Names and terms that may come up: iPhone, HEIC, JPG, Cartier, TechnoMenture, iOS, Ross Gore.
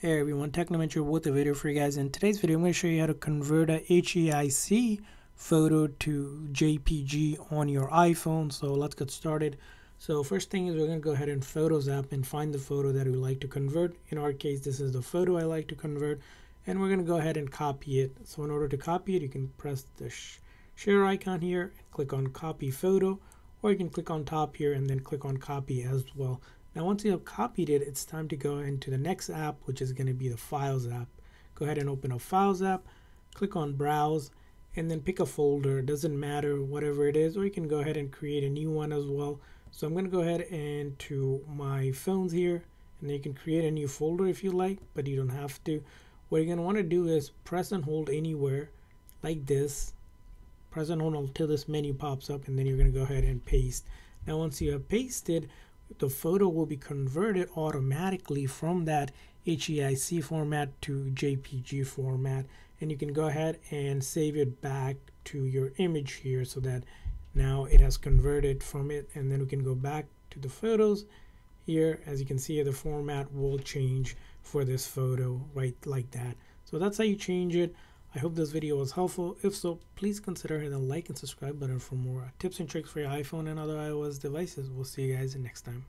Hey everyone, TechnoMenture with a video for you guys. In today's video, I'm going to show you how to convert a HEIC photo to JPG on your iPhone. So let's get started. So first thing is we're going to go ahead in Photos app and find the photo that we like to convert. In our case, this is the photo I like to convert, and we're going to go ahead and copy it. So in order to copy it, you can press the share icon here, and click on copy photo, or you can click on top here and then click on copy as well. Now once you have copied it, it's time to go into the next app, which is going to be the Files app. Go ahead and open a Files app, click on Browse, and then pick a folder. It doesn't matter, whatever it is, or you can go ahead and create a new one as well. So I'm going to go ahead and to my phones here, and you can create a new folder if you like, but you don't have to. What you're going to want to do is press and hold anywhere like this. Press and hold until this menu pops up, and then you're going to go ahead and paste. Now once you have pasted, the photo will be converted automatically from that HEIC format to JPG format, and you can go ahead and save it back to your image here so that now it has converted from it. And then we can go back to the photos here. As you can see, the format will change for this photo right like that. So that's how you change it. I hope this video was helpful. If so, please consider hitting the like and subscribe button for more tips and tricks for your iPhone and other iOS devices. We'll see you guys next time.